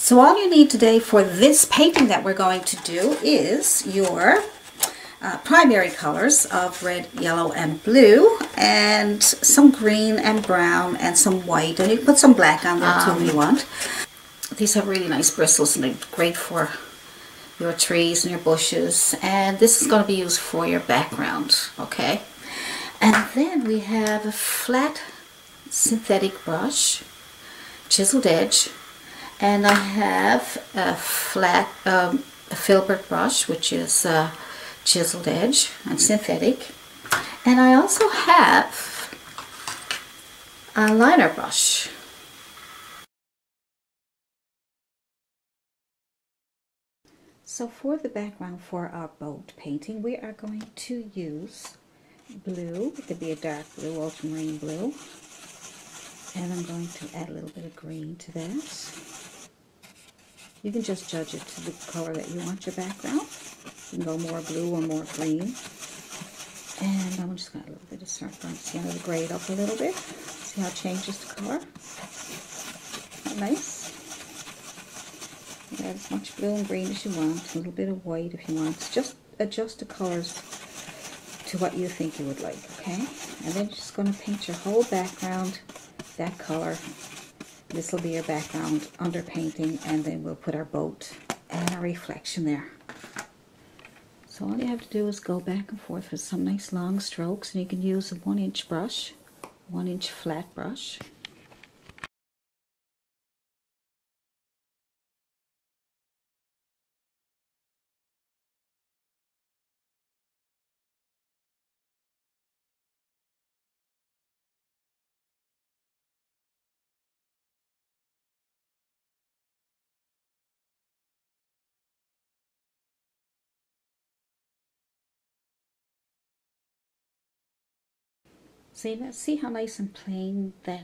So all you need today for this painting that we're going to do is your primary colors of red, yellow, and blue, and some green and brown and some white, and you put some black on there too if you want. These have really nice bristles and they're great for your trees and your bushes, and this is going to be used for your background, okay? And then we have a flat synthetic brush, chiseled edge, and I have a flat a Filbert brush, which is chiseled edge and synthetic, and I also have a liner brush. So for the background for our boat painting, we are going to use blue. It could be a dark blue, ultramarine blue, and I'm going to add a little bit of green to that. You can just judge it to the color that you want your background. You can go more blue or more green. And I'm just going to add a little bit of Burnt Sienna to grade up a little bit. See how it changes the color. Isn't that nice? You add as much blue and green as you want. A little bit of white if you want. Just adjust the colors to what you think you would like, okay? And then you're just going to paint your whole background that color. This will be your background under painting, and then we'll put our boat and our reflection there. So all you have to do is go back and forth with some nice long strokes, and you can use a 1-inch brush, 1-inch flat brush. See how nice and plain that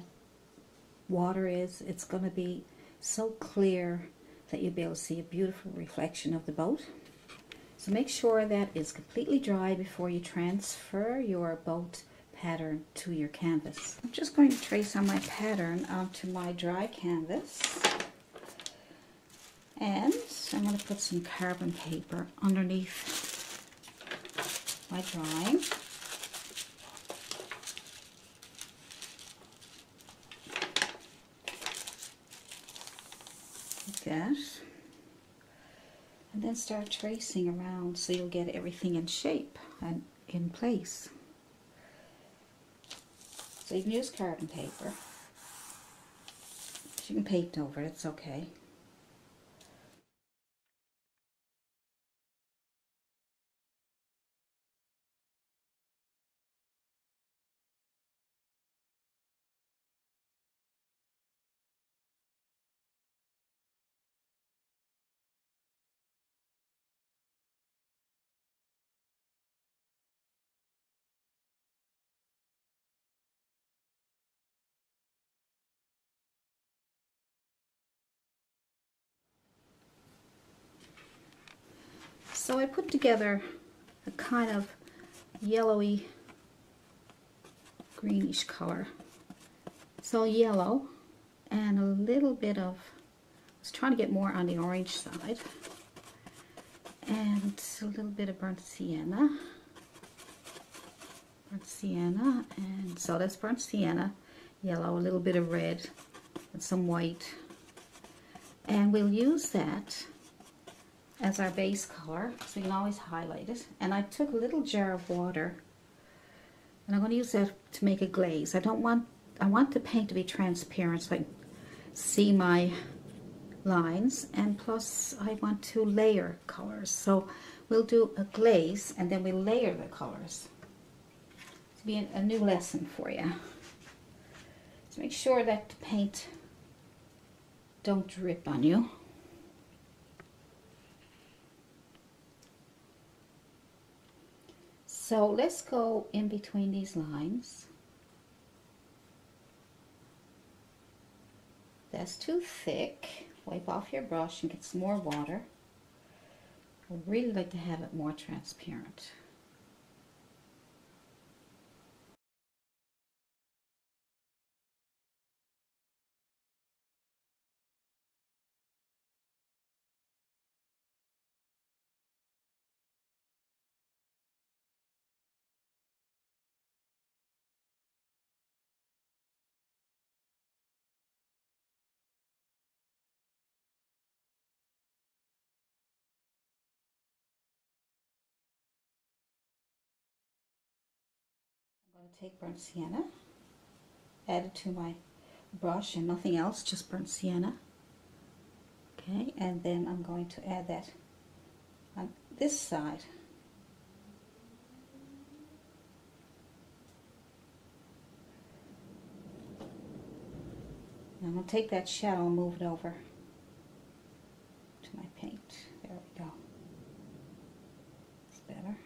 water is? It's going to be so clear that you'll be able to see a beautiful reflection of the boat. So make sure that it's completely dry before you transfer your boat pattern to your canvas. I'm just going to trace on my pattern onto my dry canvas. And I'm going to put some carbon paper underneath my drawing. That, and then start tracing around so you'll get everything in shape and in place. So you can use carbon paper, but you can paint over it, it's okay. So I put together a kind of yellowy, greenish color. So yellow and a little bit of, I was trying to get more on the orange side, and a little bit of Burnt Sienna, and so that's Burnt Sienna, yellow, a little bit of red, and some white, and we'll use that as our base color, so you can always highlight it. And I took a little jar of water, and I'm going to use that to make a glaze. I want the paint to be transparent so I can see my lines, and plus I want to layer colors. So we'll do a glaze, and then we layer the colors. It'll be a new lesson for you. So make sure that the paint don't drip on you. So let's go in between these lines. That's too thick. Wipe off your brush and get some more water. I really like to have it more transparent. take burnt sienna, add it to my brush and nothing else, just burnt sienna. Okay, and then I'm going to add that on this side. I'm going to take that shadow and move it over to my paint. There we go. It's better.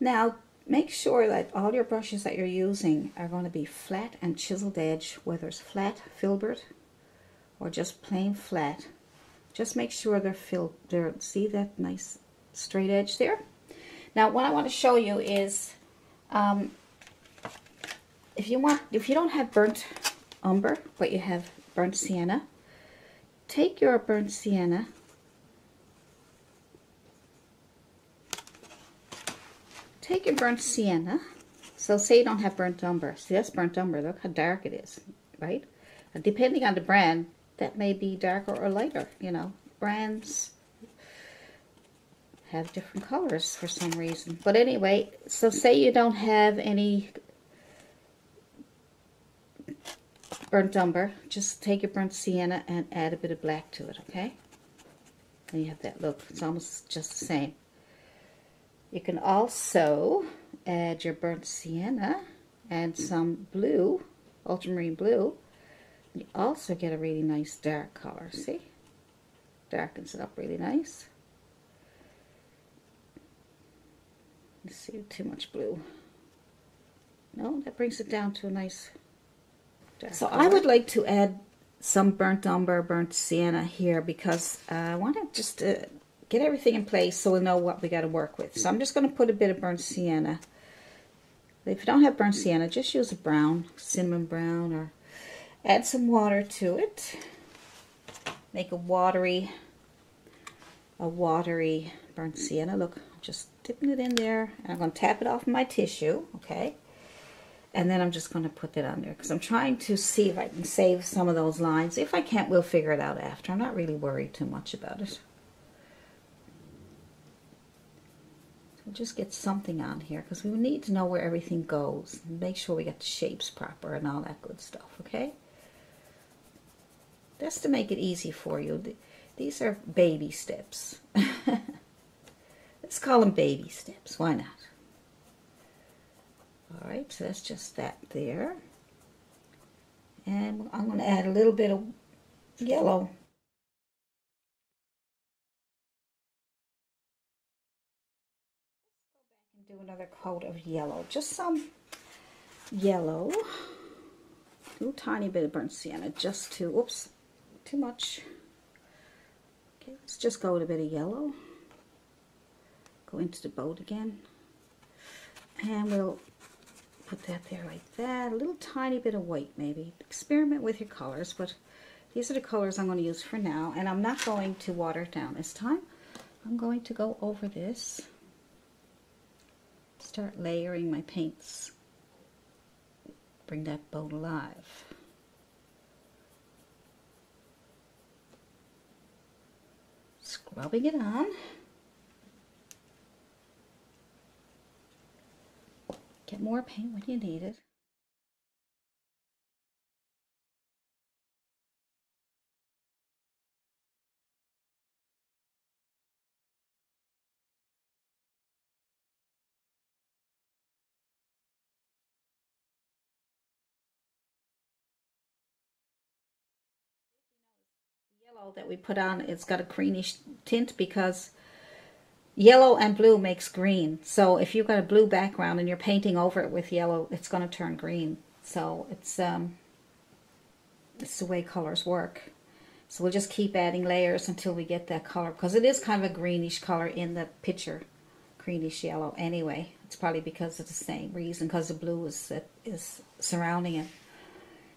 Now, make sure that all your brushes that you're using are going to be flat and chiseled edge, whether it's flat Filbert or just plain flat. Just make sure they're filled. See that nice straight edge there? Now, what I want to show you is if you don't have burnt umber, but you have burnt sienna, take your burnt sienna so say you don't have burnt umber. See, that's burnt umber. Look how dark it is, right? And depending on the brand, that may be darker or lighter, you know. Brands have different colors for some reason. But anyway, so say you don't have any burnt umber, just take your burnt sienna and add a bit of black to it, okay? And you have that look. It's almost just the same. You can also add your burnt sienna and some blue, ultramarine blue. You also get a really nice dark color, see? Darkens it up really nice. You see too much blue. No, that brings it down to a nice dark color. I would like to add some burnt umber, burnt sienna here because I want to just get everything in place so we'll know what we got to work with. So I'm just going to put a bit of burnt sienna. If you don't have burnt sienna, just use a brown, cinnamon brown, or add some water to it. Make a watery burnt sienna. Look, just dipping it in there. And I'm going to tap it off my tissue, okay? And then I'm just going to put that on there because I'm trying to see if I can save some of those lines. If I can't, we'll figure it out after. I'm not really worried too much about it. We'll just get something on here because we need to know where everything goes and make sure we get the shapes proper and all that good stuff, okay? That's to make it easy for you. These are baby steps. Let's call them baby steps. Why not? All right, so that's just that there. And I'm going to add a little bit of yellow. Another coat of yellow, just some yellow, a little tiny bit of burnt sienna, just to, oops, too much. Okay, let's just go with a bit of yellow, go into the boat again, and we'll put that there like that, a little tiny bit of white maybe. Experiment with your colors, but these are the colors I'm going to use for now, and I'm not going to water it down this time. I'm going to go over this. Start layering my paints, bring that boat alive. Scrubbing it on. Get more paint when you need it. That we put on, it's got a greenish tint because yellow and blue makes green. So if you've got a blue background and you're painting over it with yellow, it's going to turn green. So it's it's the way colors work. So we'll just keep adding layers until we get that color, because it is kind of a greenish color in the picture, greenish yellow anyway. It's probably because of the same reason, because the blue is surrounding it.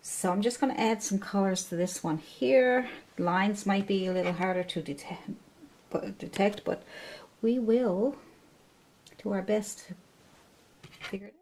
So I'm just going to add some colors to this one here. Lines might be a little harder to detect, but we will do our best to figure it out.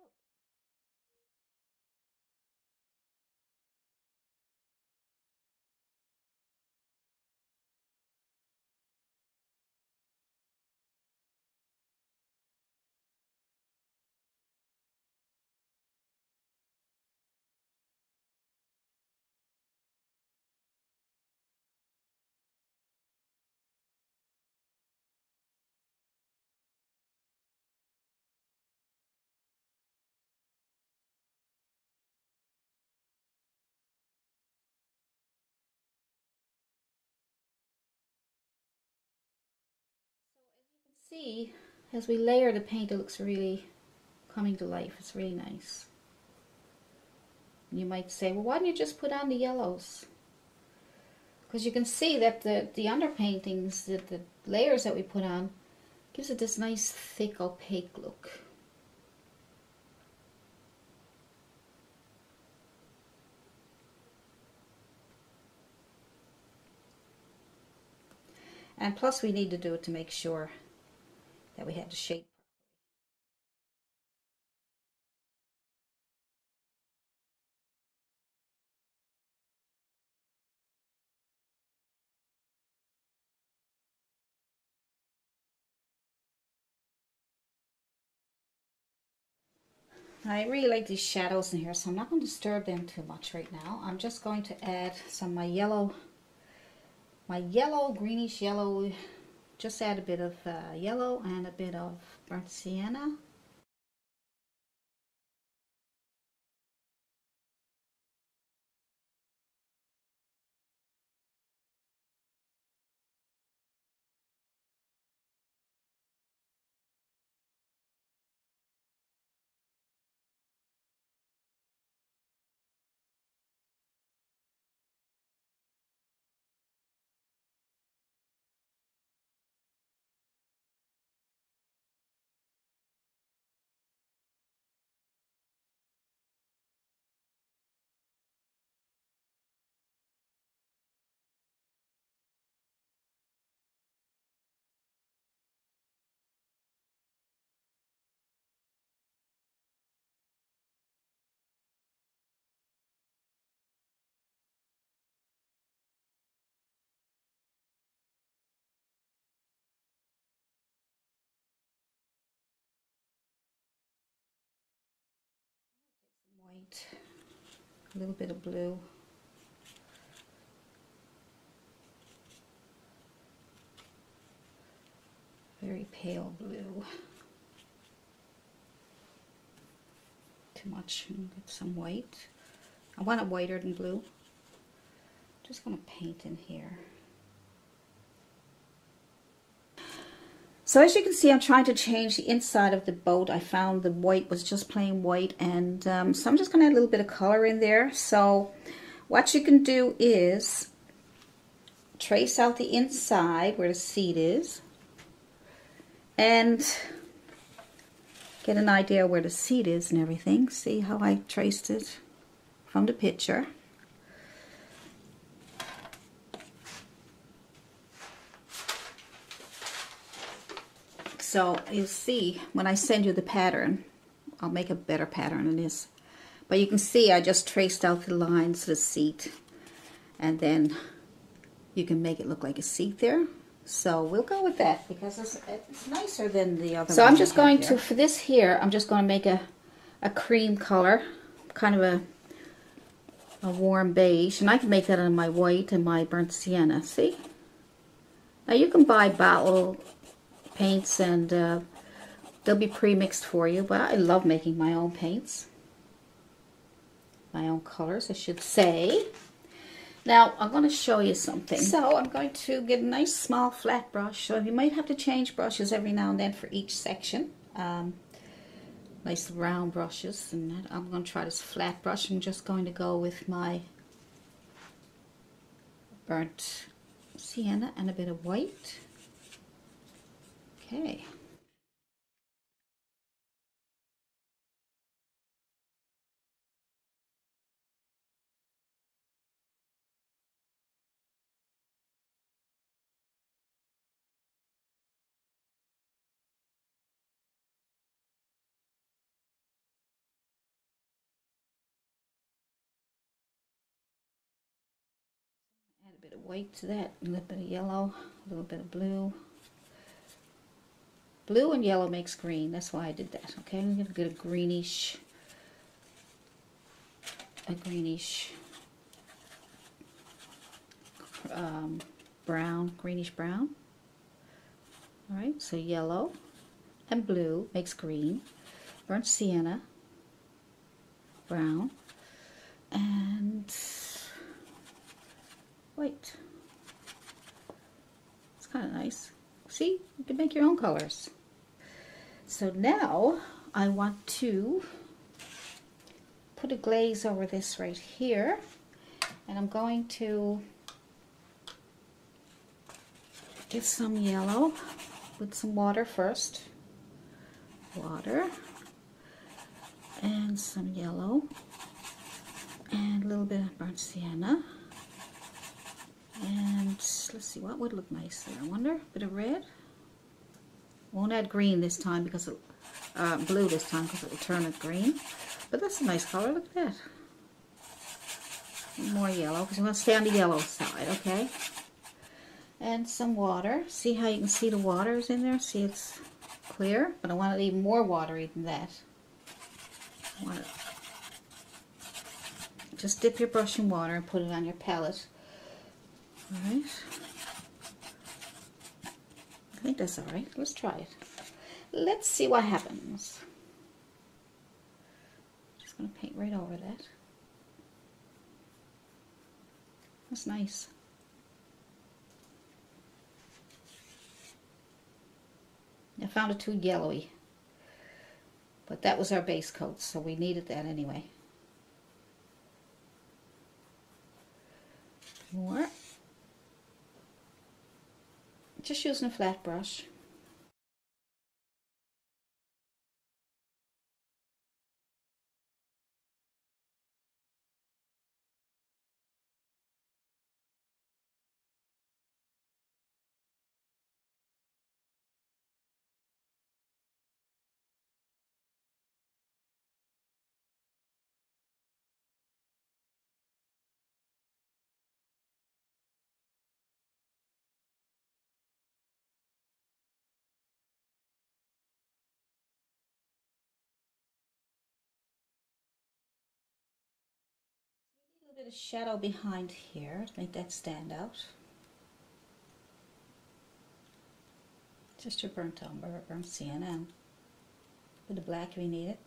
See, as we layer the paint, it looks really coming to life. It's really nice. You might say, well, why don't you just put on the yellows? Because you can see that the underpaintings, the layers that we put on, gives it this nice thick opaque look. And plus we need to do it to make sure that we had the shape. I really like these shadows in here, so I'm not going to disturb them too much right now. I'm just going to add some of my yellow, greenish yellow. Just add a bit of yellow and a bit of burnt sienna. A little bit of blue. Very pale blue. Too much. Get some white. I want it whiter than blue. Just going to paint in here. So as you can see, I'm trying to change the inside of the boat. I found the white was just plain white, and so I'm just going to add a little bit of color in there. So what you can do is trace out the inside where the seat is and get an idea where the seat is and everything. See how I traced it from the picture. So you'll see when I send you the pattern, I'll make a better pattern than this. But you can see I just traced out the lines to the seat, and then you can make it look like a seat there. So we'll go with that because it's nicer than the other. So I'm just going to, for this here, I'm just going to make a cream color, kind of a warm beige, and I can make that in my white and my burnt sienna. See? Now you can buy bottle paints and they'll be pre-mixed for you, but I love making my own paints, my own colors I should say. Now I'm going to show you something. So I'm going to get a nice small flat brush. So you might have to change brushes every now and then for each section. Nice round brushes, and I'm going to try this flat brush. I'm just going to go with my burnt sienna and a bit of white. Okay. Bit of white to that, a little bit of yellow, a little bit of blue. Blue and yellow makes green, that's why I did that. Okay, I'm gonna get a greenish brown. All right, so yellow and blue makes green, burnt sienna, brown, and white. It's kind of nice. See, you can make your own colors. So now I want to put a glaze over this right here, and I'm going to get some yellow with some water first. Water and some yellow and a little bit of burnt sienna. And let's see, what would look nice there, I wonder? A bit of red. Won't add green this time because it, blue this time because it will turn it green. But that's a nice color, look at that. More yellow because you want to stay on the yellow side, okay? And some water. See how you can see the water is in there? See, it's clear, but I want it even more watery than that. I want it. Just dip your brush in water and put it on your palette. Alright, I think that's alright. Let's try it. Let's see what happens. Just going to paint right over that. That's nice. I found it too yellowy, but that was our base coat, so we needed that anyway. More. Just using a flat brush. A bit of shadow behind here to make that stand out. Just your burnt umber or burnt sienna and a bit of black if you need it.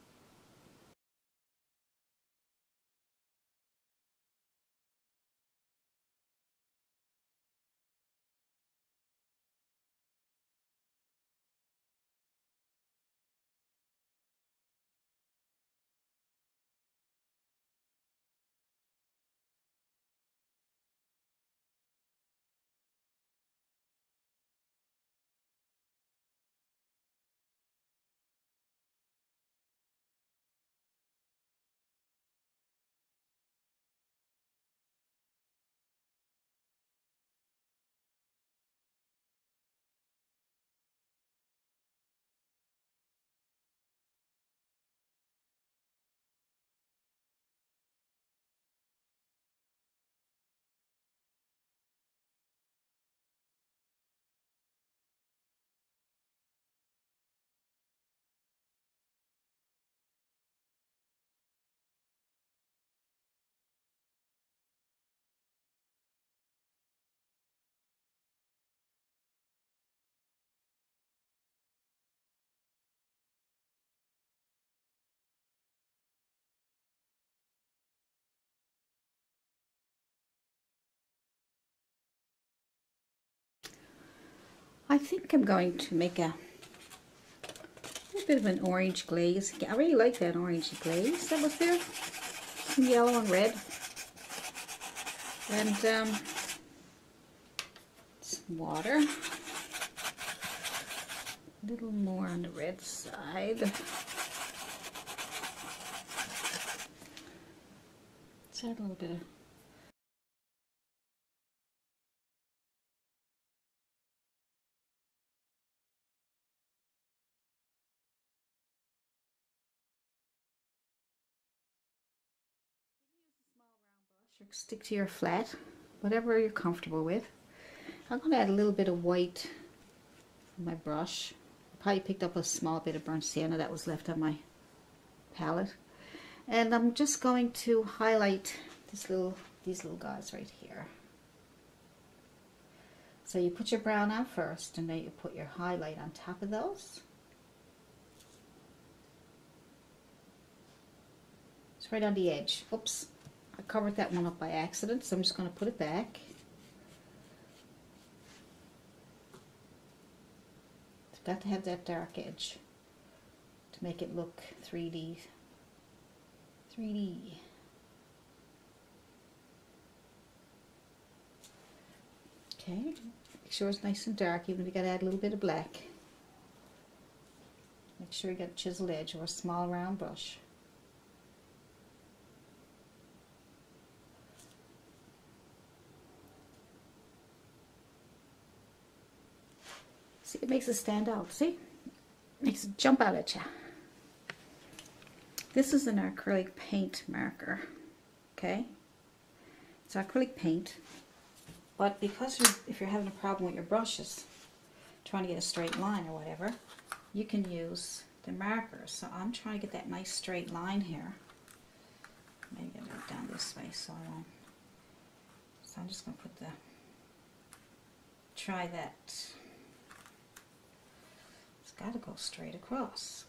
I think I'm going to make a bit of an orange glaze. I really like that orange glaze that was there. Some yellow and red. And water. A little more on the red side. Let's add a little bit of stick to your flat, whatever you're comfortable with. I'm going to add a little bit of white on my brush. I probably picked up a small bit of burnt sienna that was left on my palette, and I'm just going to highlight this these little guys right here. So you put your brown on first, and then you put your highlight on top of those. It's right on the edge. Oops. I covered that one up by accident, so I'm just going to put it back. It's got to have that dark edge to make it look 3D. 3D. Okay, make sure it's nice and dark, even if you got to add a little bit of black. Make sure you got a chiseled edge or a small round brush. See, it makes it stand out, see? Makes it jump out at you. This is an acrylic paint marker, okay? It's acrylic paint, but because if you're having a problem with your brushes, trying to get a straight line or whatever, you can use the markers. So I'm trying to get that nice straight line here. Maybe I'll go down this way so I won't. So I'm just going to put the, try that. Got to go straight across.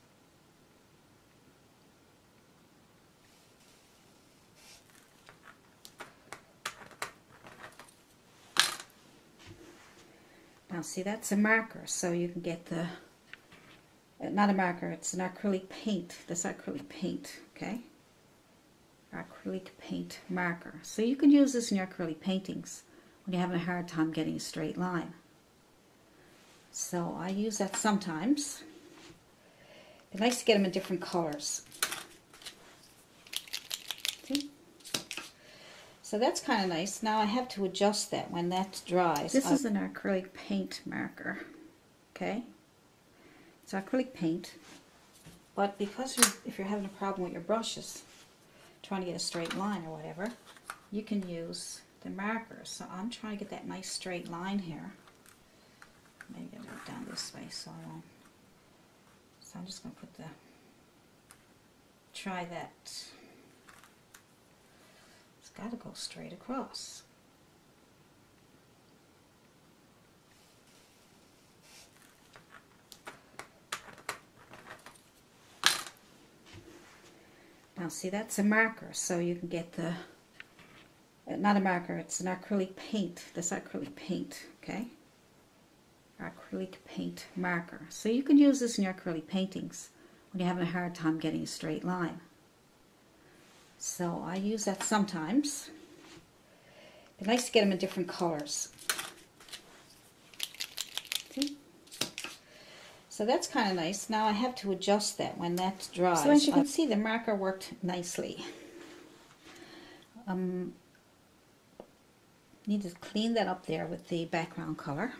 Now see, that's a marker, so you can get the, not a marker, it's an acrylic paint. That's acrylic paint, okay? Acrylic paint marker. So you can use this in your acrylic paintings when you're having a hard time getting a straight line. So I use that sometimes. It likes to get them in different colors. See? So that's kind of nice. Now I have to adjust that when that dries. This is an acrylic paint marker. Okay? It's acrylic paint. But because if you're having a problem with your brushes, trying to get a straight line or whatever, you can use the markers. So I'm trying to get that nice straight line here. Maybe I'll go down this way so I won't. So I'm just going to put the, try that. It's got to go straight across. Now see, that's a marker, so you can get the, not a marker, it's an acrylic paint. That's acrylic paint, okay? Acrylic paint marker. So you can use this in your acrylic paintings when you're having a hard time getting a straight line. So I use that sometimes. It likes to get them in different colors. See? So that's kind of nice. Now I have to adjust that when that dries. So as you can see, the marker worked nicely. Need to clean that up there with the background color.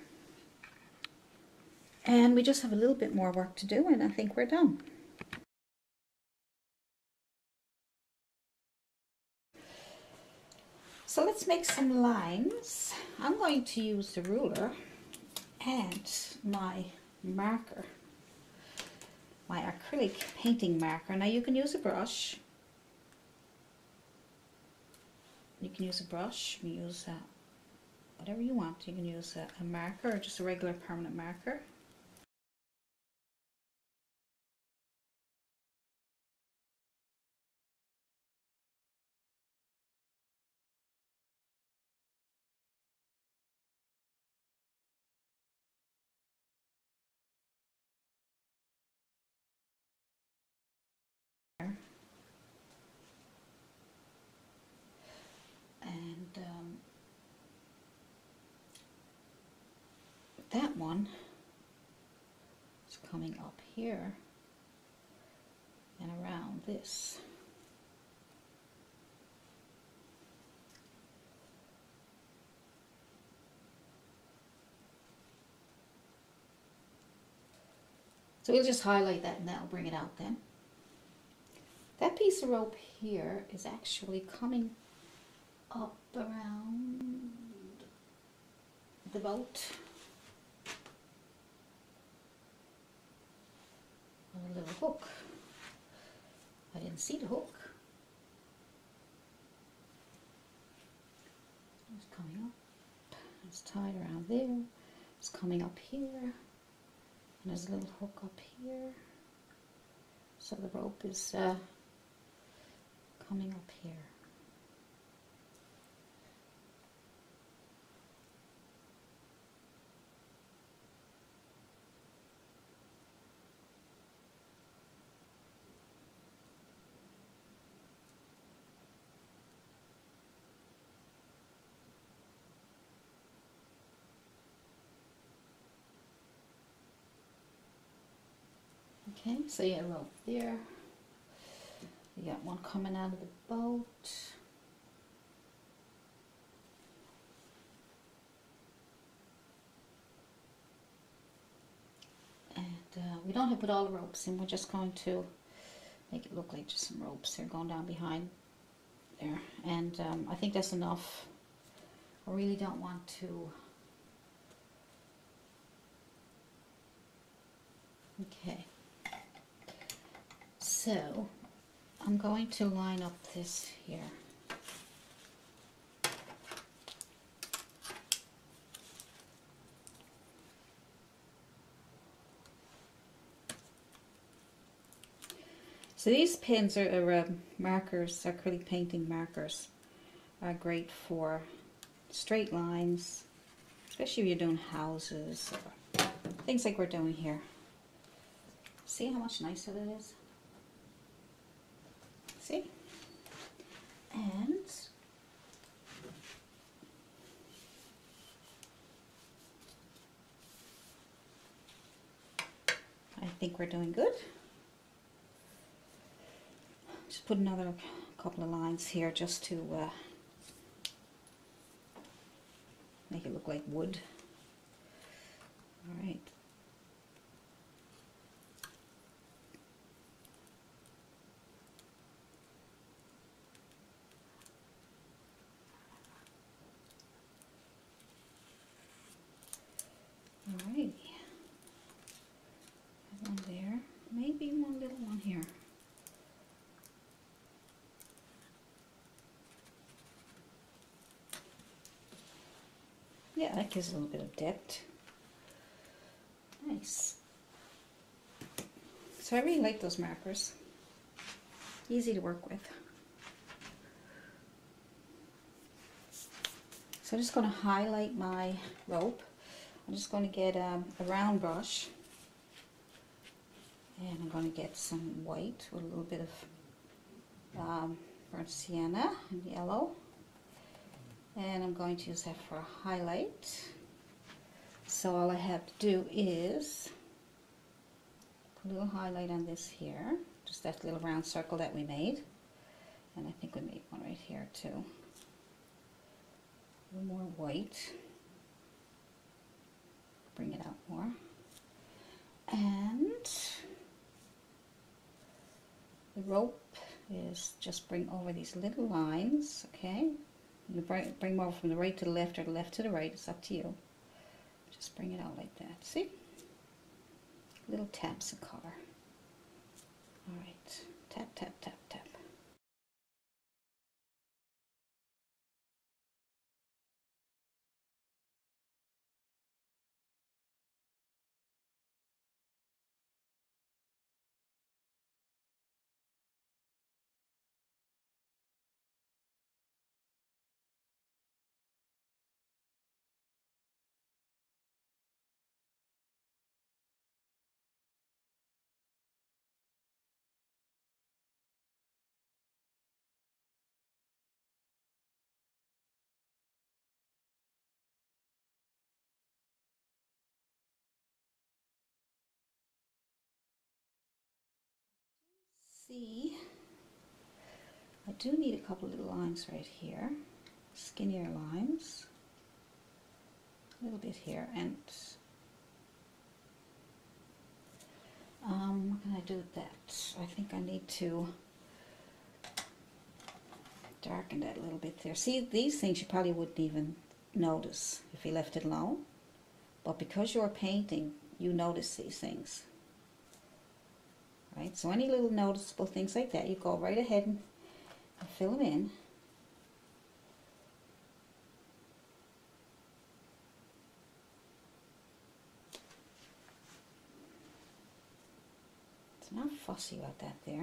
And we just have a little bit more work to do, and I think we're done. So let's make some lines. I'm going to use the ruler and my marker, my acrylic painting marker. Now you can use a brush. You can use a brush, you can use whatever you want. You can use a marker or just a regular permanent marker. one is coming up here and around this. So we'll just highlight that and that'll bring it out then. That piece of rope here is actually coming up around the boat. On a little hook. I didn't see the hook. It's coming up. It's tied around there. It's coming up here. And there's a little hook up here. So the rope is coming up here. Okay, so you got a rope there, you got one coming out of the boat, and we don't have to put all the ropes in, we're just going to make it look like just some ropes here going down behind there, and I think that's enough. I really don't want to. Okay. So, I'm going to line up this here. So these pins are markers, acrylic painting markers, are great for straight lines, especially if you're doing houses, or things like we're doing here. See how much nicer that is? See? And I think we're doing good. Just put another couple of lines here just to make it look like wood. All right. Yeah, that gives a little bit of depth. Nice. So I really like those markers. Easy to work with. So I'm just going to highlight my rope. I'm just going to get a round brush. And I'm going to get some white with a little bit of burnt sienna and yellow. And I'm going to use that for a highlight. So all I have to do is put a little highlight on this here, just that little round circle that we made. And I think we made one right here too. A little more white. Bring it out more. And the rope is just bring over these little lines, okay? Bring more from the right to the left or the left to the right, it's up to you. Just bring it out like that, see? Little taps of color. Alright, tap, tap, tap, tap. see, I do need a couple little lines right here, skinnier lines, a little bit here, and what can I do with that? I think I need to darken that a little bit there. See, these things you probably wouldn't even notice if you left it alone, but because you're painting, you notice these things, right? So any little noticeable things like that, you go right ahead and fill them in. It's not fussy about that there.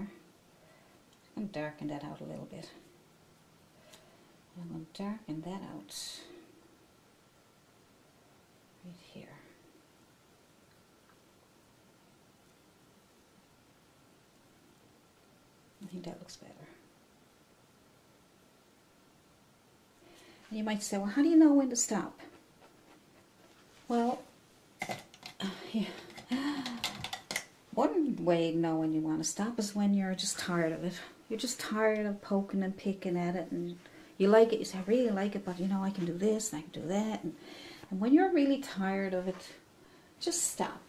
I'm going to darken that out a little bit. I'm going to darken that out right here. I think that looks better. And you might say, well, how do you know when to stop? Well, yeah. One way to know when you want to stop is when you're just tired of it. You're just tired of poking and picking at it, and you like it, you say, I really like it, but you know, I can do this and I can do that. And when you're really tired of it, just stop.